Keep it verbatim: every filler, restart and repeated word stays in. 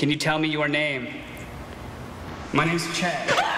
Can you tell me your name? My name's Chad.